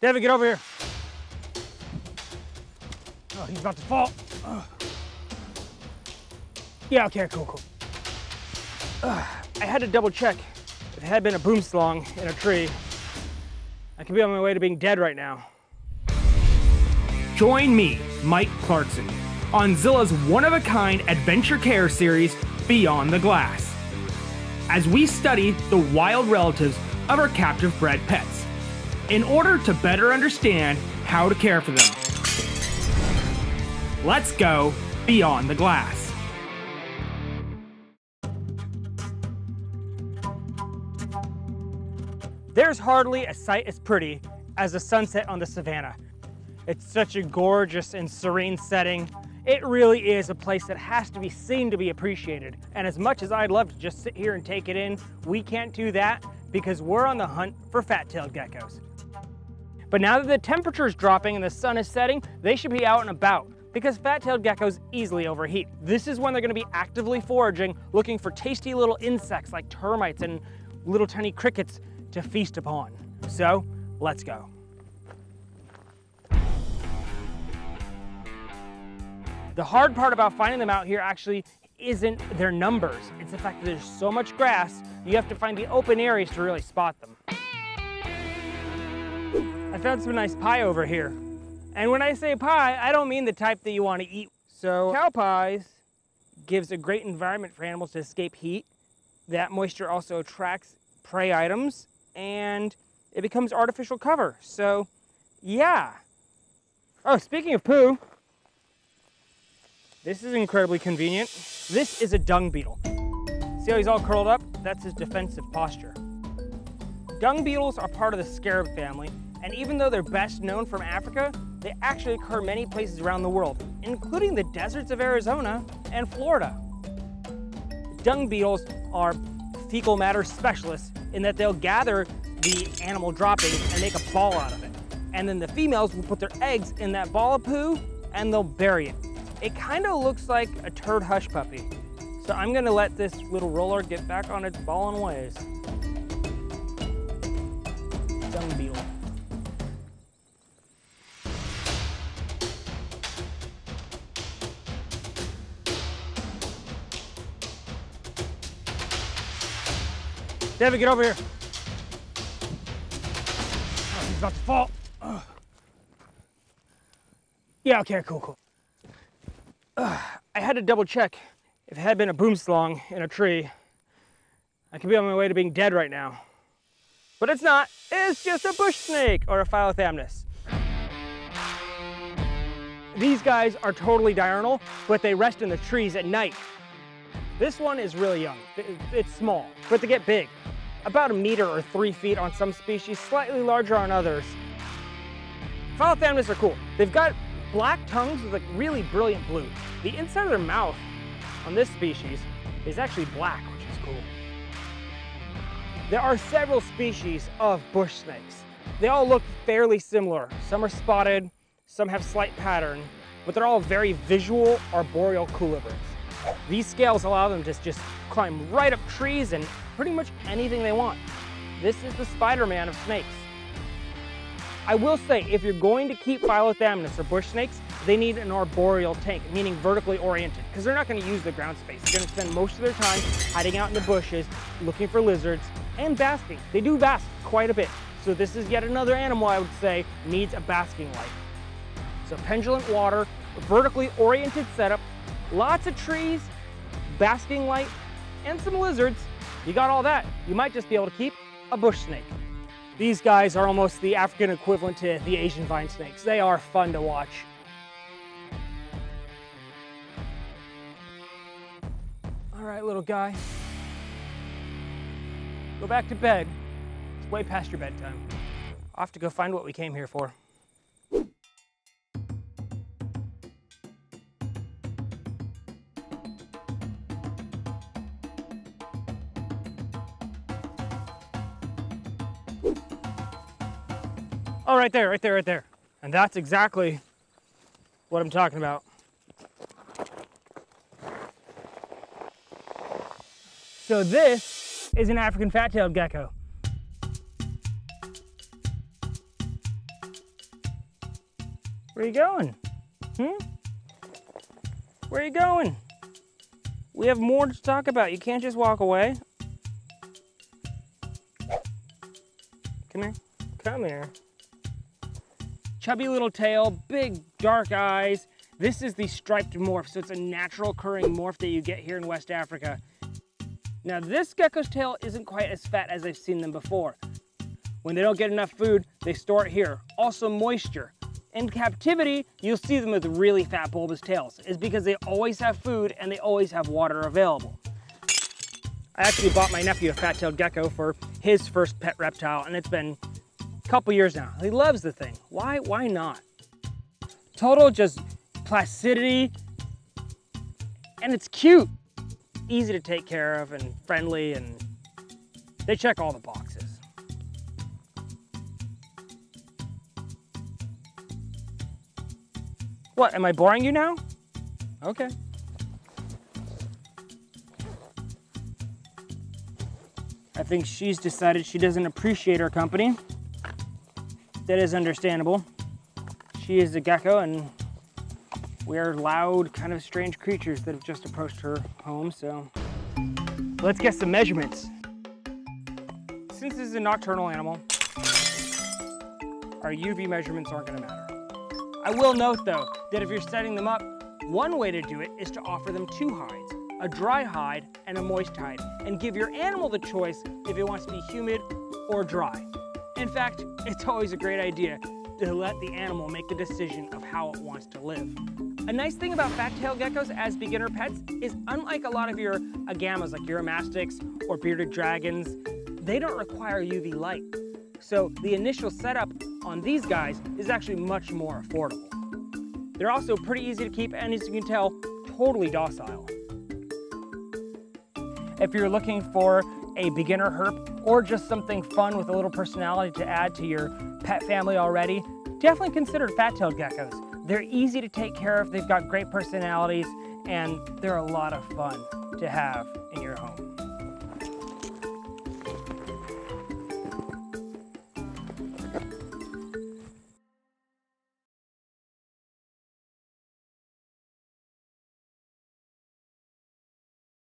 Devin, get over here. Oh, he's about to fall. Yeah, okay, cool. I had to double check. If it had been a boomslang in a tree, I could be on my way to being dead right now. Join me, Mike Clarkson, on Zilla's one-of-a-kind adventure care series, Beyond the Glass, as we study the wild relatives of our captive bred pets in order to better understand how to care for them. Let's go Beyond the Glass. There's hardly a sight as pretty as the sunset on the savannah. It's such a gorgeous and serene setting. It really is a place that has to be seen to be appreciated. And as much as I'd love to just sit here and take it in, we can't do that because we're on the hunt for fat-tailed geckos. But now that the temperature is dropping and the sun is setting, they should be out and about because fat-tailed geckos easily overheat. This is when they're gonna be actively foraging, looking for tasty little insects like termites and little tiny crickets to feast upon. So, let's go. The hard part about finding them out here actually isn't their numbers. It's the fact that there's so much grass, you have to find the open areas to really spot them. I found some nice pie over here. And when I say pie, I don't mean the type that you want to eat. So, cow pies gives a great environment for animals to escape heat. That moisture also attracts prey items, and it becomes artificial cover, so yeah. Oh, speaking of poo, this is incredibly convenient. This is a dung beetle. See how he's all curled up? That's his defensive posture. Dung beetles are part of the scarab family, and even though they're best known from Africa, they actually occur many places around the world, including the deserts of Arizona and Florida. Dung beetles are fecal matter specialists in that they'll gather the animal droppings and make a ball out of it. And then the females will put their eggs in that ball of poo and they'll bury it. It kind of looks like a turd hush puppy. So I'm gonna let this little roller get back on its ball and ways. Dung beetle. Devin, get over here. Oh, he's about to fall. Yeah, okay, cool. I had to double check. If it had been a boomslang in a tree, I could be on my way to being dead right now. But it's not. It's just a bush snake or a Philothamnus. These guys are totally diurnal, but they rest in the trees at night. This one is really young. It's small, but they get big. About a meter or 3 feet on some species, slightly larger on others. Philothamnus are cool. They've got black tongues with a really brilliant blue. The inside of their mouth on this species is actually black, which is cool. There are several species of bush snakes. They all look fairly similar. Some are spotted, some have slight pattern, but they're all very visual arboreal colubrids. These scales allow them to just climb right up trees and pretty much anything they want. This is the Spider-Man of snakes. I will say, if you're going to keep Philothamnus or bush snakes, they need an arboreal tank, meaning vertically oriented, because they're not going to use the ground space. They're going to spend most of their time hiding out in the bushes, looking for lizards, and basking. They do bask quite a bit. So this is yet another animal I would say needs a basking life. So pendulum water, vertically oriented setup, lots of trees, basking light, and some lizards. You got all that. You might just be able to keep a bush snake. These guys are almost the African equivalent to the Asian vine snakes. They are fun to watch. All right, little guy. Go back to bed. It's way past your bedtime. Off to go find what we came here for. Oh, right there. And that's exactly what I'm talking about. So this is an African fat-tailed gecko. Where are you going? Where are you going? We have more to talk about. You can't just walk away. Come here. Come here. Chubby little tail, big dark eyes. This is the striped morph, so it's a natural occurring morph that you get here in West Africa. Now this gecko's tail isn't quite as fat as I've seen them before. When they don't get enough food, they store it here. Also moisture. In captivity, you'll see them with really fat bulbous tails. It's because they always have food and they always have water available. I actually bought my nephew a fat-tailed gecko for his first pet reptile, and it's been a couple years now. He loves the thing. Why not? Total just placidity, and it's cute. Easy to take care of and friendly, and they check all the boxes. What, am I boring you now? Okay. I think she's decided she doesn't appreciate her company. That is understandable. She is a gecko, and we are loud, kind of strange creatures that have just approached her home, so. Let's get some measurements. Since this is a nocturnal animal, our UV measurements aren't gonna matter. I will note, though, that if you're setting them up, one way to do it is to offer them two hides, a dry hide and a moist hide, and give your animal the choice if it wants to be humid or dry. In fact, it's always a great idea to let the animal make the decision of how it wants to live. A nice thing about fat-tailed geckos as beginner pets is, unlike a lot of your agamas like Uromastics or bearded dragons, they don't require UV light. So the initial setup on these guys is actually much more affordable. They're also pretty easy to keep and, as you can tell, totally docile. If you're looking for a beginner herp or just something fun with a little personality to add to your pet family already, definitely consider fat-tailed geckos. They're easy to take care of, they've got great personalities, and they're a lot of fun to have in your home.